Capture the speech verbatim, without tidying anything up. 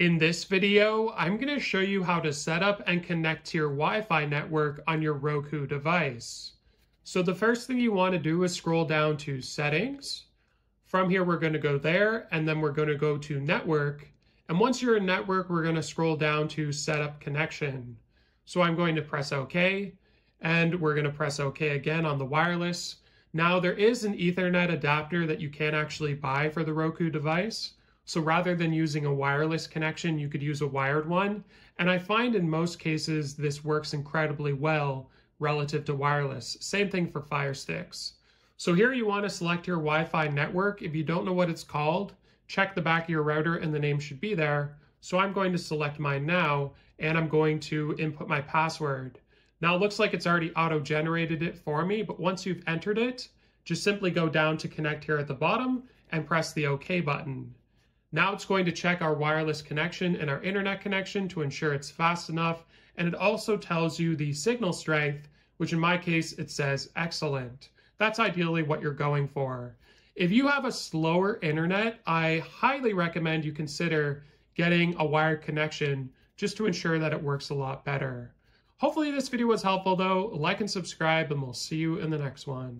In this video, I'm going to show you how to set up and connect to your Wi-Fi network on your Roku device. So the first thing you want to do is scroll down to Settings. From here, we're going to go there, and then we're going to go to Network. And once you're in Network, we're going to scroll down to Setup Connection. So I'm going to press OK, and we're going to press OK again on the wireless. Now, there is an Ethernet adapter that you can actually buy for the Roku device. So rather than using a wireless connection, you could use a wired one. And I find in most cases, this works incredibly well relative to wireless. Same thing for Firesticks. So here you want to select your Wi-Fi network. If you don't know what it's called, check the back of your router and the name should be there. So I'm going to select mine now, and I'm going to input my password. Now it looks like it's already auto-generated it for me, but once you've entered it, just simply go down to Connect here at the bottom and press the OK button. Now it's going to check our wireless connection and our internet connection to ensure it's fast enough, and it also tells you the signal strength, which in my case, it says excellent. That's ideally what you're going for. If you have a slower internet, I highly recommend you consider getting a wired connection just to ensure that it works a lot better. Hopefully this video was helpful though. Like and subscribe, and we'll see you in the next one.